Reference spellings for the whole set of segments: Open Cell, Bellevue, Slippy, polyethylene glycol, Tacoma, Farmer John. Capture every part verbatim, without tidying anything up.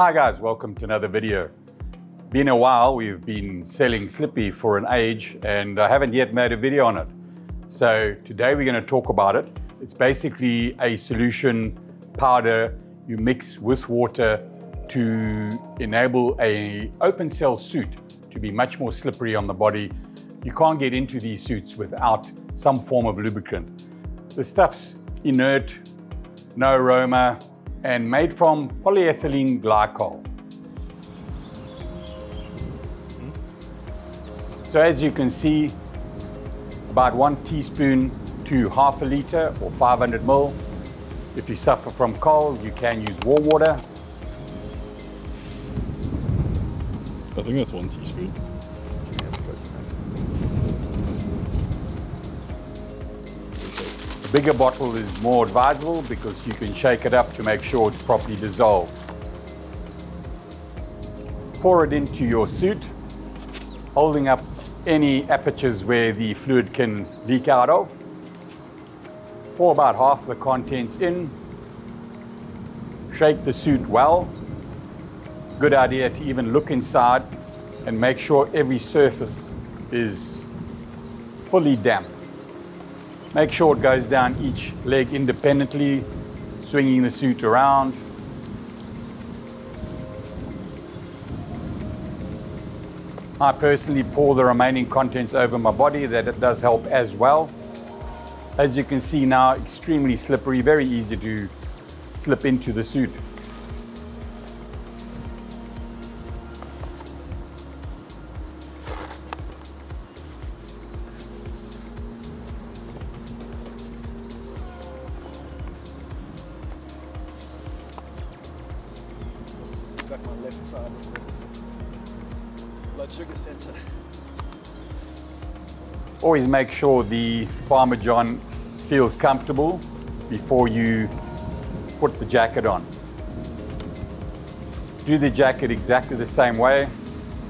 Hi guys, welcome to another video. Been a while, we've been selling Slippy for an age and I haven't yet made a video on it. So today we're going to talk about it. It's basically a solution powder you mix with water to enable an open cell suit to be much more slippery on the body. You can't get into these suits without some form of lubricant. The stuff's inert, no aroma, and made from polyethylene glycol. So as you can see, about one teaspoon to half a litre or five hundred mil. If you suffer from cold, you can use warm water. I think that's one teaspoon. That's close enough. A bigger bottle is more advisable because you can shake it up to make sure it's properly dissolved. Pour it into your suit, holding up any apertures where the fluid can leak out of. Pour about half the contents in. Shake the suit well. Good idea to even look inside and make sure every surface is fully damp. Make sure it goes down each leg independently, swinging the suit around. I personally pour the remaining contents over my body. That does help as well. As you can see now, extremely slippery, very easy to slip into the suit. Got my left side of the blood sugar sensor. Always make sure the Farmer John feels comfortable before you put the jacket on. Do the jacket exactly the same way.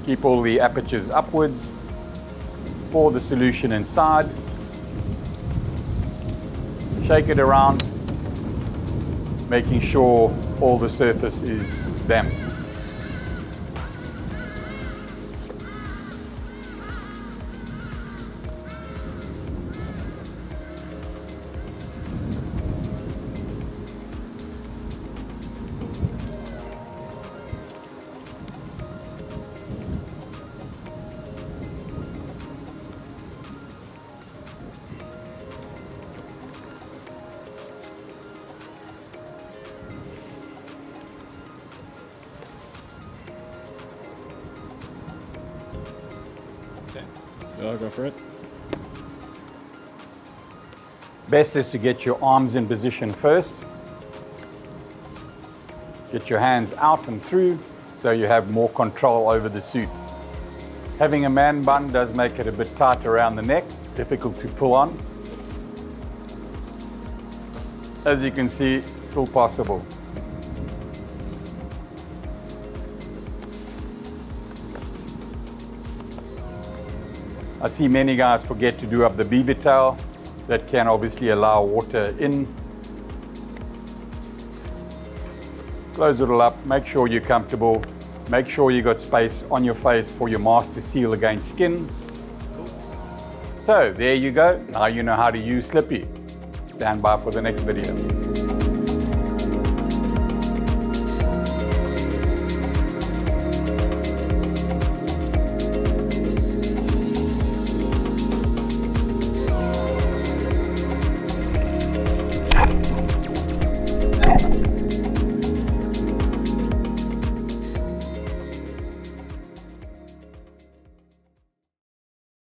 Keep all the apertures upwards. Pour the solution inside. Shake it around, making sure all the surface is damp. I'll go for it. Best is to get your arms in position first. Get your hands out and through so you have more control over the suit. Having a man bun does make it a bit tight around the neck, difficult to pull on. As you can see, still possible. I see many guys forget to do up the beaver tail. That can obviously allow water in. Close it all up, make sure you're comfortable. Make sure you got space on your face for your mask to seal against skin. So there you go, now you know how to use Slippy. Stand by for the next video.